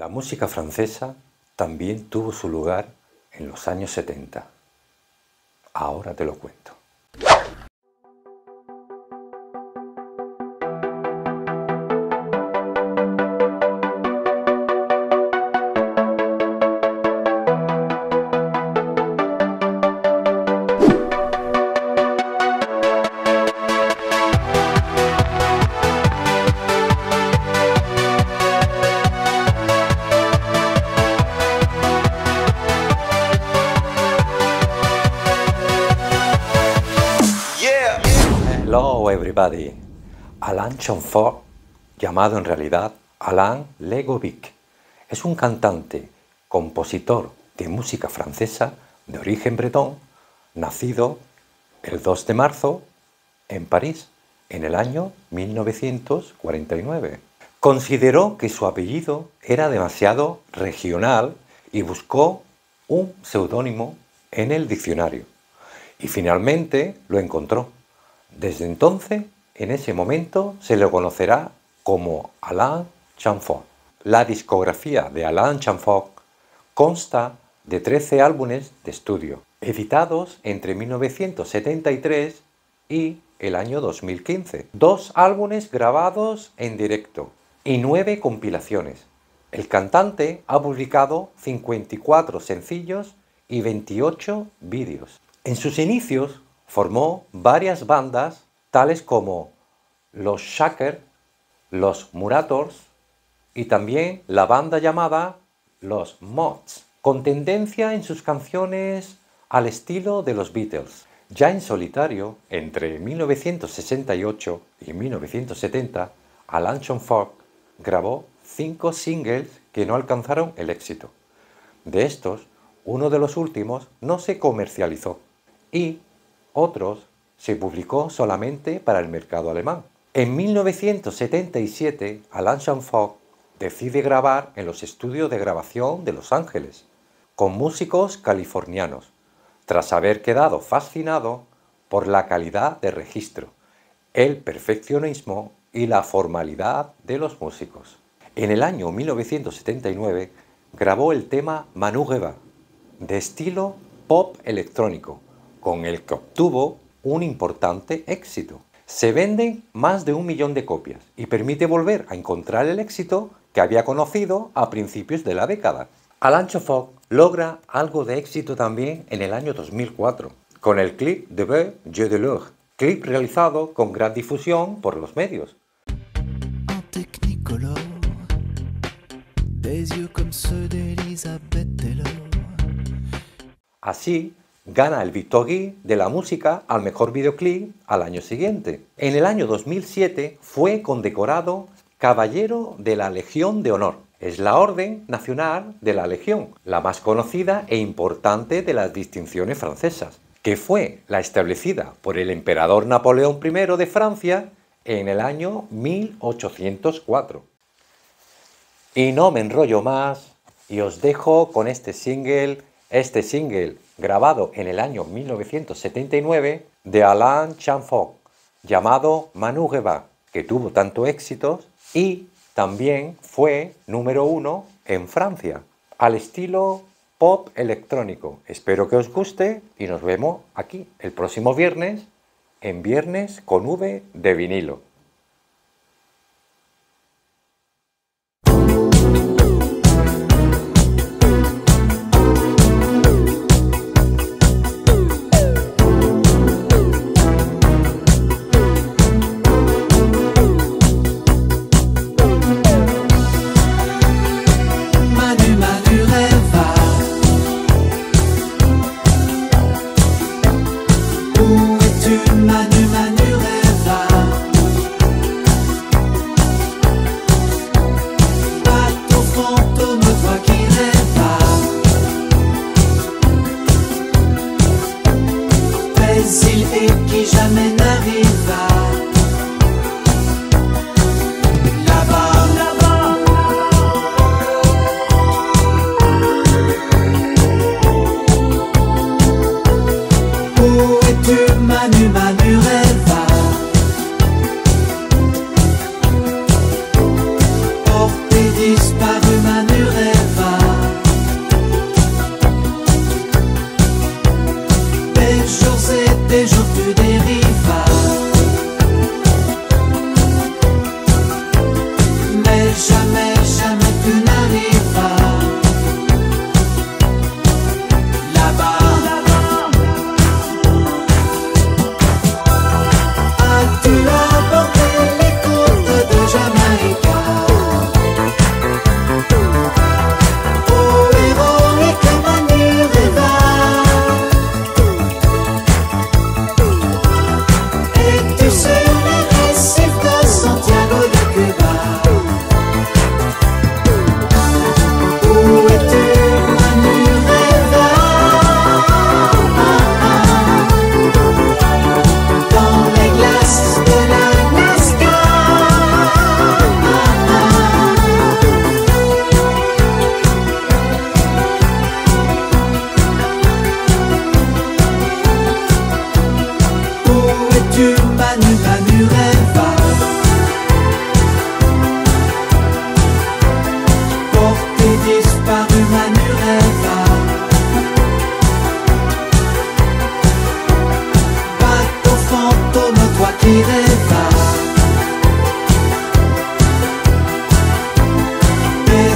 La música francesa también tuvo su lugar en los años 70. Ahora te lo cuento. Hello everybody, Alain Chamfort, llamado en realidad Alain Legovic, es un cantante, compositor de música francesa de origen bretón, nacido el 2 de marzo en París, en el año 1949. Consideró que su apellido era demasiado regional y buscó un seudónimo en el diccionario, y finalmente lo encontró. Desde entonces, en ese momento, se le conocerá como Alain Chamfort. La discografía de Alain Chamfort consta de 13 álbumes de estudio, editados entre 1973 y el año 2015, 2 álbumes grabados en directo y 9 compilaciones. El cantante ha publicado 54 sencillos y 28 vídeos. En sus inicios, formó varias bandas tales como los Shakers, los Murators y también la banda llamada los Mods, con tendencia en sus canciones al estilo de los Beatles. Ya en solitario, entre 1968 y 1970, Alain Chamfort grabó 5 singles que no alcanzaron el éxito. De estos, uno de los últimos no se comercializó y otros se publicó solamente para el mercado alemán. En 1977, Alain Chamfort decide grabar en los estudios de grabación de Los Ángeles, con músicos californianos, tras haber quedado fascinado por la calidad de registro, el perfeccionismo y la formalidad de los músicos. En el año 1979 grabó el tema Manureva, de estilo pop electrónico, con el que obtuvo un importante éxito. Se venden más de 1 millón de copias y permite volver a encontrar el éxito que había conocido a principios de la década. Alain Chamfort logra algo de éxito también en el año 2004 con el clip de Be Dieu de l'Or, clip realizado con gran difusión por los medios. Así, gana el Victory de la música al mejor videoclip al año siguiente. En el año 2007 fue condecorado Caballero de la Legión de Honor. Es la Orden Nacional de la Legión, la más conocida e importante de las distinciones francesas, que fue la establecida por el emperador Napoleón I de Francia en el año 1804. Y no me enrollo más y os dejo con este single grabado en el año 1979 de Alain Chamfort, llamado Manureva, que tuvo tanto éxito y también fue número 1 en Francia, al estilo pop electrónico. Espero que os guste y nos vemos aquí el próximo viernes en Viernes con V de vinilo. Manureva.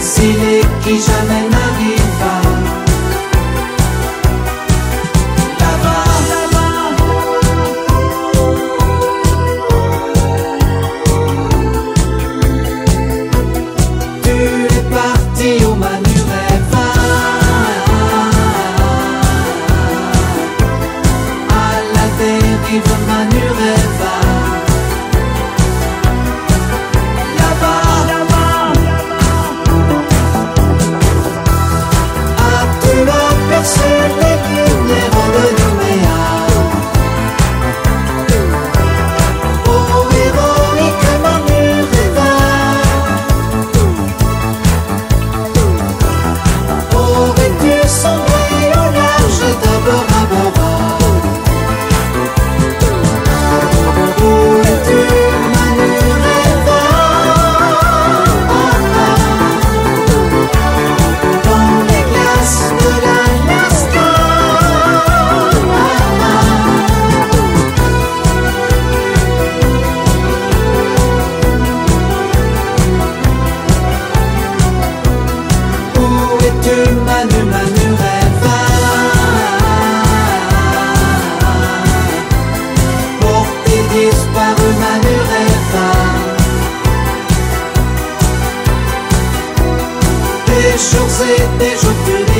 décidé qui jamais n'arriva. Là-bas, là-bas, tu es parti au Manureva. À la dérive Manureva. Des jours et des jours plus.